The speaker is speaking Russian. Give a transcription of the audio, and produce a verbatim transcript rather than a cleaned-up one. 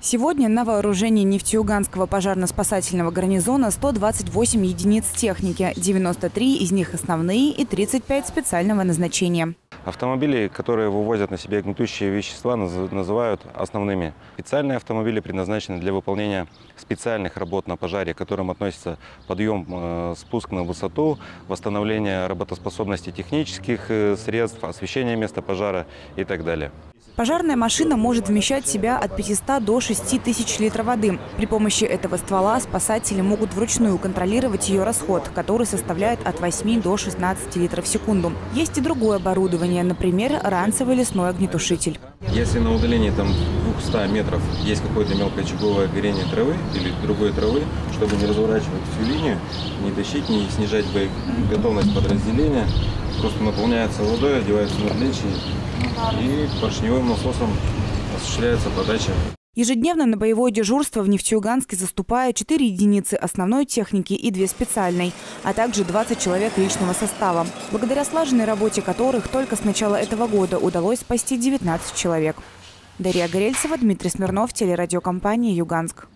Сегодня на вооружении Нефтеюганского пожарно-спасательного гарнизона сто двадцать восемь единиц техники, девяносто три из них основные и тридцать пять специального назначения. Автомобили, которые вывозят на себе гнетущие вещества, называют основными. Специальные автомобили предназначены для выполнения специальных работ на пожаре, к которым относятся подъем, спуск на высоту, восстановление работоспособности технических средств, освещение места пожара и так далее. Пожарная машина может вмещать в себя от пятисот до шести тысяч литров воды. При помощи этого ствола спасатели могут вручную контролировать ее расход, который составляет от восьми до шестнадцати литров в секунду. Есть и другое оборудование, например, ранцевый лесной огнетушитель. Если на удалении там, двухсот метров есть какое-то мелкоочаговое горение травы или другой травы, чтобы не разворачивать всю линию, не тащить, не снижать боеготовность подразделения, просто наполняется водой, одевается на плечи и поршневым насосом осуществляется подача. Ежедневно на боевое дежурство в Нефтеюганске заступают четыре единицы основной техники и две специальной, а также двадцать человек личного состава, благодаря слаженной работе которых только с начала этого года удалось спасти девятнадцать человек. Дарья Горельцева, Дмитрий Смирнов, телерадиокомпания «Юганск».